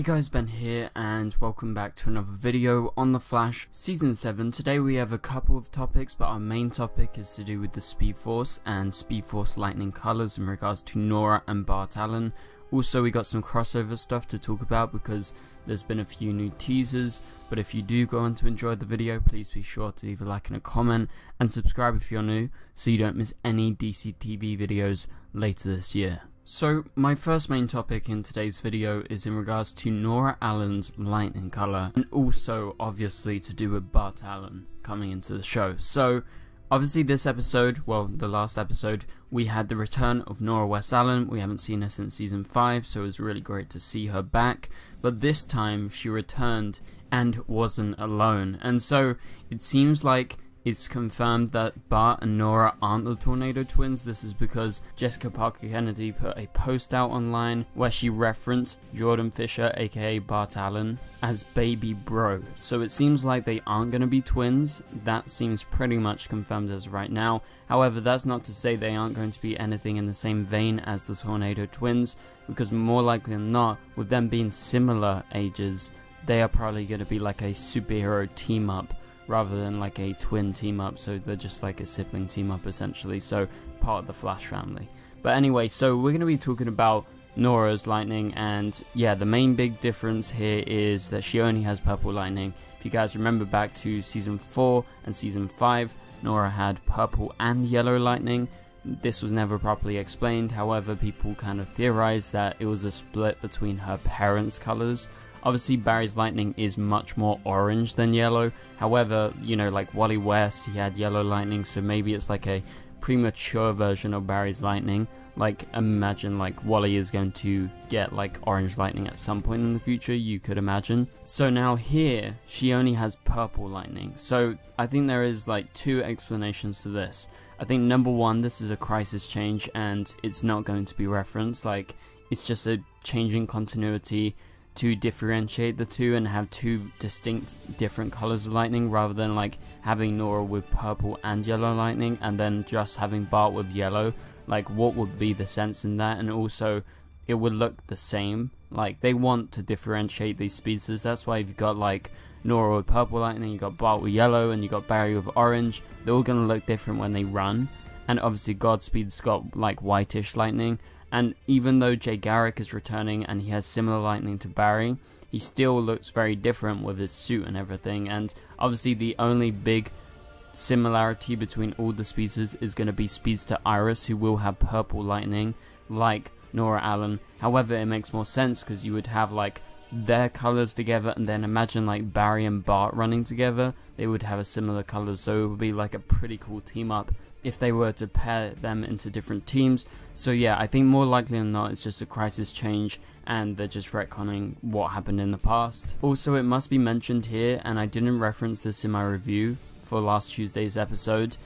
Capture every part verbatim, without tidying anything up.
Hey guys, Ben here and welcome back to another video on The Flash Season seven. Today we have a couple of topics, but our main topic is to do with the Speed Force and Speed Force Lightning Colors in regards to Nora and Bart Allen. Also, we got some crossover stuff to talk about because there's been a few new teasers, but if you do go on to enjoy the video, please be sure to leave a like and a comment and subscribe if you're new so you don't miss any D C T V videos later this year. So, my first main topic in today's video is in regards to Nora Allen's lightning color, and also obviously to do with Bart Allen coming into the show. So, obviously this episode, well the last episode, we had the return of Nora West Allen. We haven't seen her since season five, so it was really great to see her back, but this time she returned and wasn't alone. And so, it seems like it's confirmed that Bart and Nora aren't the Tornado Twins. This is because Jessica Parker Kennedy put a post out online where she referenced Jordan Fisher, aka Bart Allen, as baby bro. So it seems like they aren't going to be twins. That seems pretty much confirmed as right now. However, that's not to say they aren't going to be anything in the same vein as the Tornado Twins, because more likely than not, with them being similar ages, they are probably going to be like a superhero team up, rather than like a twin team up, so they're just like a sibling team up essentially, so part of the Flash family. But anyway, so we're going to be talking about Nora's lightning, and yeah, the main big difference here is that she only has purple lightning. If you guys remember back to season four and season five, Nora had purple and yellow lightning. This was never properly explained, however people kind of theorized that it was a split between her parents' colors. Obviously Barry's lightning is much more orange than yellow, however, you know, like Wally West, he had yellow lightning, so maybe it's like a premature version of Barry's lightning. Like, imagine like Wally is going to get like orange lightning at some point in the future, you could imagine. So now here, she only has purple lightning, so I think there is like two explanations to this. I think number one, this is a crisis change and it's not going to be referenced, like it's just a change in continuity to differentiate the two and have two distinct different colors of lightning, rather than like having Nora with purple and yellow lightning and then just having Bart with yellow. Like, what would be the sense in that? And also it would look the same. Like, they want to differentiate these speedsters. That's why if you've got like Nora with purple lightning, you got Bart with yellow, and you got Barry with orange, they're all gonna look different when they run. And obviously Godspeed's got like whitish lightning. And even though Jay Garrick is returning and he has similar lightning to Barry, he still looks very different with his suit and everything. And obviously the only big similarity between all the speedsters is going to be Speedster Iris, who will have purple lightning like Nora Allen. However, it makes more sense because you would have like their colors together, and then imagine like Barry and Bart running together, they would have a similar color, so it would be like a pretty cool team up if they were to pair them into different teams. So yeah, I think more likely than not it's just a crisis change and they're just retconning what happened in the past. Also, it must be mentioned here, and I didn't reference this in my review for last Tuesday's episode,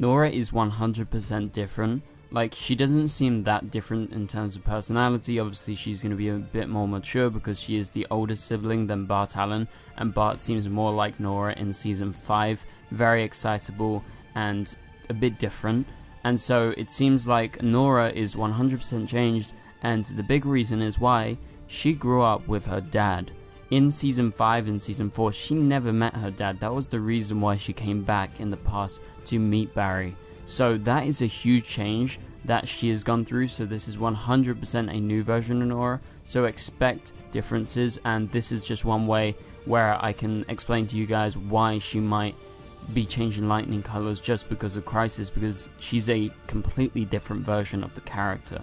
Nora is one hundred percent different. Like, she doesn't seem that different in terms of personality. Obviously she's going to be a bit more mature because she is the older sibling than Bart Allen, and Bart seems more like Nora in season five, very excitable and a bit different. And so it seems like Nora is one hundred percent changed, and the big reason is why she grew up with her dad. In season five and season four, she never met her dad. That was the reason why she came back in the past to meet Barry. So that is a huge change that she has gone through, so this is one hundred percent a new version of Nora, so expect differences. And this is just one way where I can explain to you guys why she might be changing lightning colors just because of Crisis, because she's a completely different version of the character.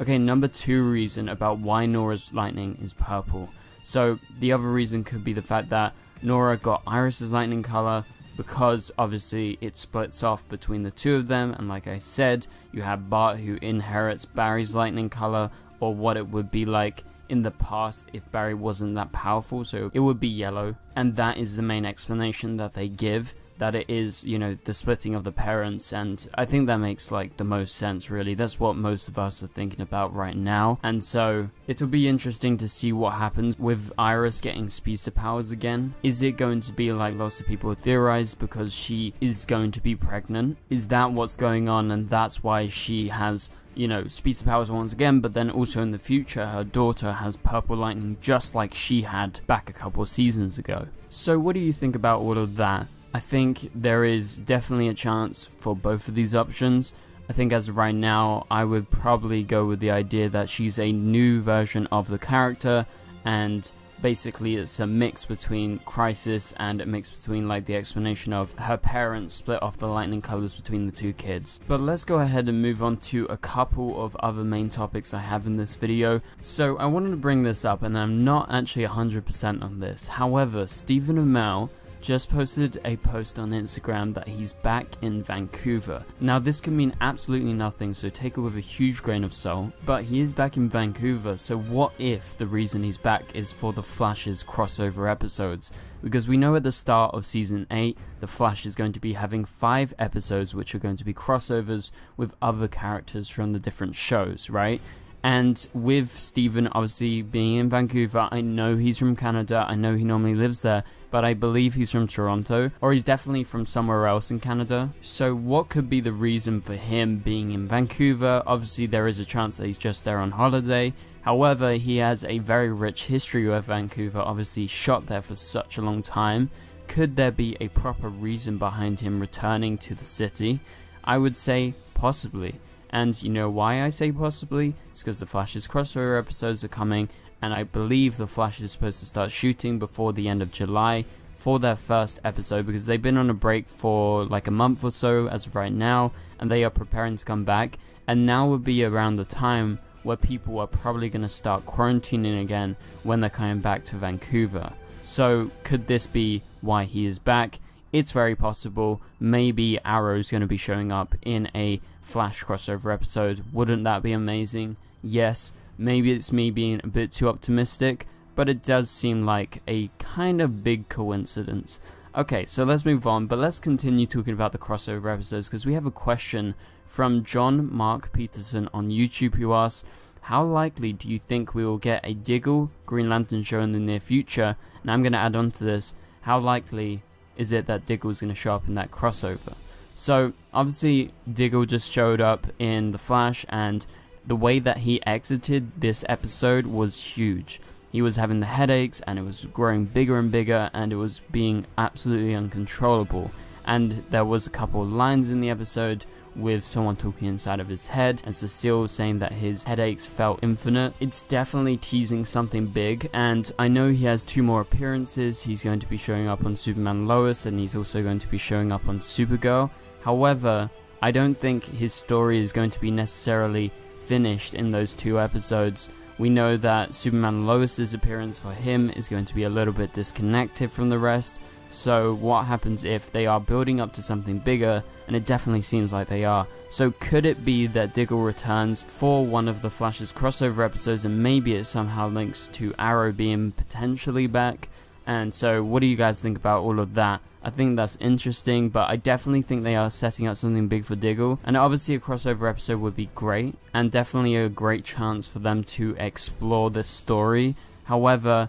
Okay, number two reason about why Nora's lightning is purple. So the other reason could be the fact that Nora got Iris's lightning color, because obviously it splits off between the two of them, and like I said, you have Bart who inherits Barry's lightning color, or what it would be like in the past if Barry wasn't that powerful, so it would be yellow. And that is the main explanation that they give, that it is, you know, the splitting of the parents, and I think that makes like the most sense really. That's what most of us are thinking about right now, and so it'll be interesting to see what happens with Iris getting speedster powers again. Is it going to be like lots of people theorize, because she is going to be pregnant? Is that what's going on, and that's why she has you know, speedster powers once again, but then also in the future her daughter has purple lightning just like she had back a couple of seasons ago. So what do you think about all of that? I think there is definitely a chance for both of these options. I think as of right now, I would probably go with the idea that she's a new version of the character, and basically it's a mix between Crisis and a mix between like the explanation of her parents split off the lightning colors between the two kids. But let's go ahead and move on to a couple of other main topics I have in this video. So I wanted to bring this up, and I'm not actually one hundred percent on this. However, Stephen Amell just posted a post on Instagram that he's back in Vancouver. Now this can mean absolutely nothing, so take it with a huge grain of salt, but he is back in Vancouver, so what if the reason he's back is for the Flash's crossover episodes? Because we know at the start of season eight, the Flash is going to be having five episodes which are going to be crossovers with other characters from the different shows, right? And with Stephen obviously being in Vancouver, I know he's from Canada, I know he normally lives there, but I believe he's from Toronto, or he's definitely from somewhere else in Canada. So what could be the reason for him being in Vancouver? Obviously there is a chance that he's just there on holiday. However, he has a very rich history with Vancouver, obviously shot there for such a long time. Could there be a proper reason behind him returning to the city? I would say possibly. And you know why I say possibly? It's because the Flash's crossover episodes are coming, and I believe the Flash is supposed to start shooting before the end of July for their first episode, because they've been on a break for like a month or so as of right now, and they are preparing to come back, and now would be around the time where people are probably going to start quarantining again when they're coming back to Vancouver. So could this be why he is back? It's very possible. Maybe Arrow's going to be showing up in a Flash crossover episode. Wouldn't that be amazing? Yes. Maybe it's me being a bit too optimistic, but it does seem like a kind of big coincidence. Okay, so let's move on, but let's continue talking about the crossover episodes, because we have a question from John Mark Peterson on YouTube who asks, how likely do you think we will get a Diggle Green Lantern show in the near future? And I'm going to add on to this, how likely is it that Diggle's going to show up in that crossover? So obviously Diggle just showed up in The Flash, and the way that he exited this episode was huge. He was having the headaches and it was growing bigger and bigger, and it was being absolutely uncontrollable. And there was a couple of lines in the episode with someone talking inside of his head and Cecile saying that his headaches felt infinite. It's definitely teasing something big, and I know he has two more appearances. He's going to be showing up on Superman Lois, and he's also going to be showing up on Supergirl. However, I don't think his story is going to be necessarily finished in those two episodes. We know that Superman Lois's appearance for him is going to be a little bit disconnected from the rest. So what happens if they are building up to something bigger, and it definitely seems like they are. So could it be that Diggle returns for one of the Flash's crossover episodes, and maybe it somehow links to Arrow being potentially back? And so what do you guys think about all of that? I think that's interesting, but I definitely think they are setting up something big for Diggle, and obviously a crossover episode would be great, and definitely a great chance for them to explore this story. However,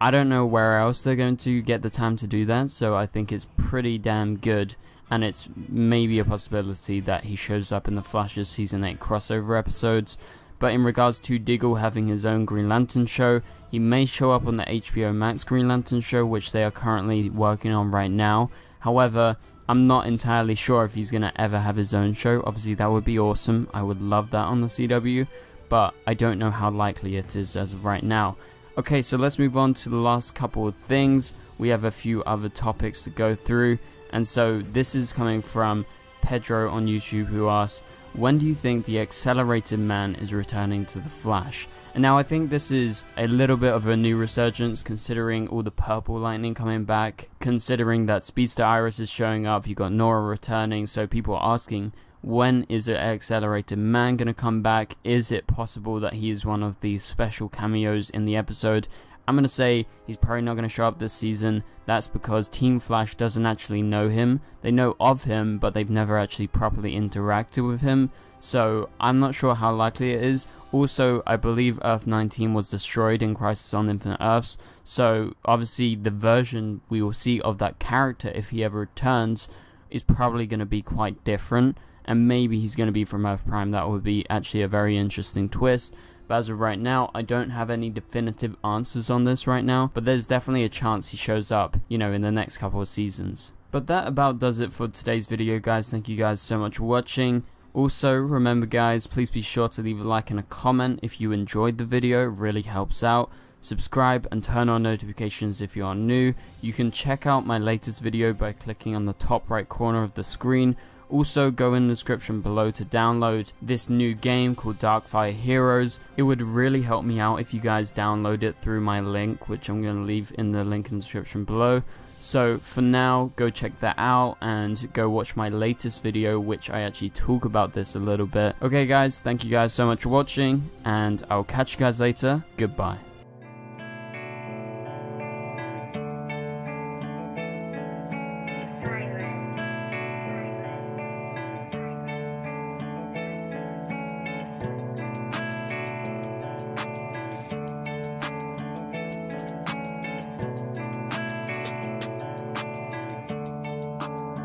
I don't know where else they're going to get the time to do that, so I think it's pretty damn good, and it's maybe a possibility that he shows up in the Flash's season eight crossover episodes. But in regards to Diggle having his own Green Lantern show, he may show up on the H B O Max Green Lantern show, which they are currently working on right now. However, I'm not entirely sure if he's going to ever have his own show. Obviously that would be awesome, I would love that on the C W, but I don't know how likely it is as of right now. Okay, so let's move on to the last couple of things. We have a few other topics to go through, and so this is coming from Pedro on YouTube who asks, when do you think the Accelerated Man is returning to The Flash? And now I think this is a little bit of a new resurgence, considering all the purple lightning coming back, considering that Speedster Iris is showing up, you got Nora returning, so people are asking, when is the Accelerated Man going to come back? Is it possible that he is one of the special cameos in the episode? I'm going to say he's probably not going to show up this season. That's because Team Flash doesn't actually know him. They know of him, but they've never actually properly interacted with him. So I'm not sure how likely it is. Also, I believe Earth nineteen was destroyed in Crisis on Infinite Earths. So obviously the version we will see of that character, if he ever returns, is probably going to be quite different. and maybe he's going to be from Earth Prime. That would be actually a very interesting twist. But as of right now, I don't have any definitive answers on this right now, but there's definitely a chance he shows up, you know, in the next couple of seasons. But that about does it for today's video, guys. Thank you guys so much for watching. Also, remember guys, please be sure to leave a like and a comment if you enjoyed the video, it really helps out. Subscribe and turn on notifications if you are new. You can check out my latest video by clicking on the top right corner of the screen. Also, go in the description below to download this new game called Darkfire Heroes. It would really help me out if you guys download it through my link, which I'm going to leave in the link in the description below. So for now, go check that out and go watch my latest video, which I actually talk about this a little bit. Okay guys, thank you guys so much for watching, and I'll catch you guys later. Goodbye.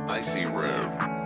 I see red.